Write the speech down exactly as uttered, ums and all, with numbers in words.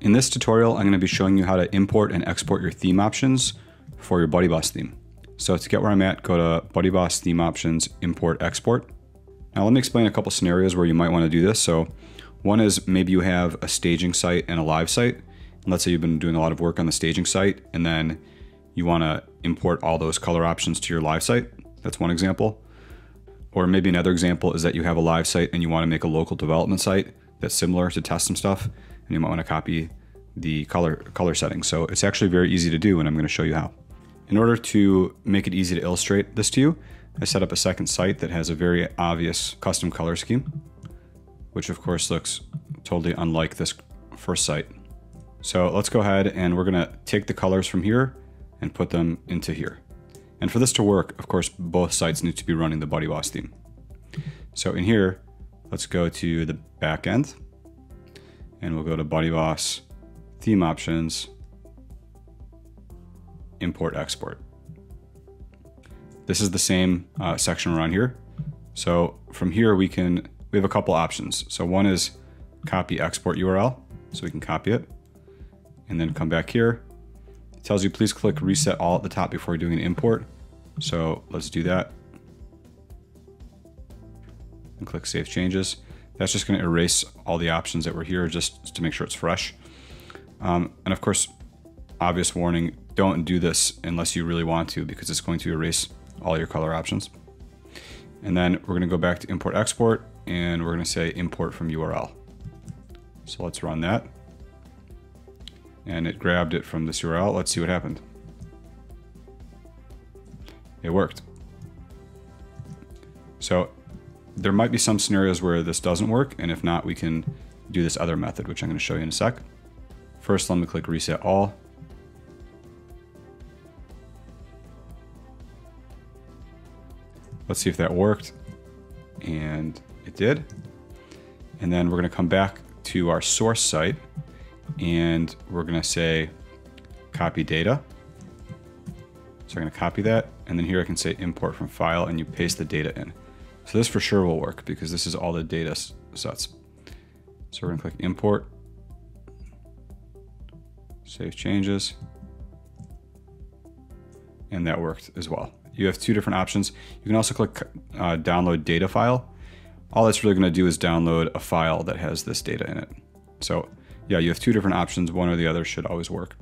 In this tutorial, I'm going to be showing you how to import and export your theme options for your BuddyBoss theme. So to get where I'm at, go to BuddyBoss theme options, import, export. Now let me explain a couple scenarios where you might want to do this. So one is maybe you have a staging site and a live site. And let's say you've been doing a lot of work on the staging site and then you want to import all those color options to your live site. That's one example. Or maybe another example is that you have a live site and you want to make a local development site that's similar to test some stuff, and you might want to copy the color, color settings. So it's actually very easy to do, and I'm going to show you how. In order to make it easy to illustrate this to you, I set up a second site that has a very obvious custom color scheme, which of course looks totally unlike this first site. So let's go ahead and we're gonna take the colors from here and put them into here. And for this to work, of course, both sites need to be running the BuddyBoss theme. So in here, let's go to the back end and we'll go to BuddyBoss theme options, import, export. This is the same uh, section we're on here. So from here we can, we have a couple options. So one is copy export U R L. So we can copy it and then come back here. It tells you, please click reset all at the top before doing an import. So let's do that and click save changes. That's just gonna erase all the options that were here just to make sure it's fresh. Um, and of course, obvious warning, don't do this unless you really want to, because it's going to erase all your color options. And then we're going to go back to import export and we're going to say import from U R L. So let's run that. And it grabbed it from this U R L. Let's see what happened. It worked. So there might be some scenarios where this doesn't work. And if not, we can do this other method, which I'm going to show you in a sec. First, let me click reset all. Let's see if that worked, and it did. And then we're gonna come back to our source site and we're gonna say copy data. So I'm gonna copy that. And then here I can say import from file and you paste the data in. So this for sure will work because this is all the data sets. So we're gonna click import, save changes. And that worked as well. You have two different options. You can also click uh, download data file. All that's really gonna do is download a file that has this data in it. So yeah, you have two different options. One or the other should always work.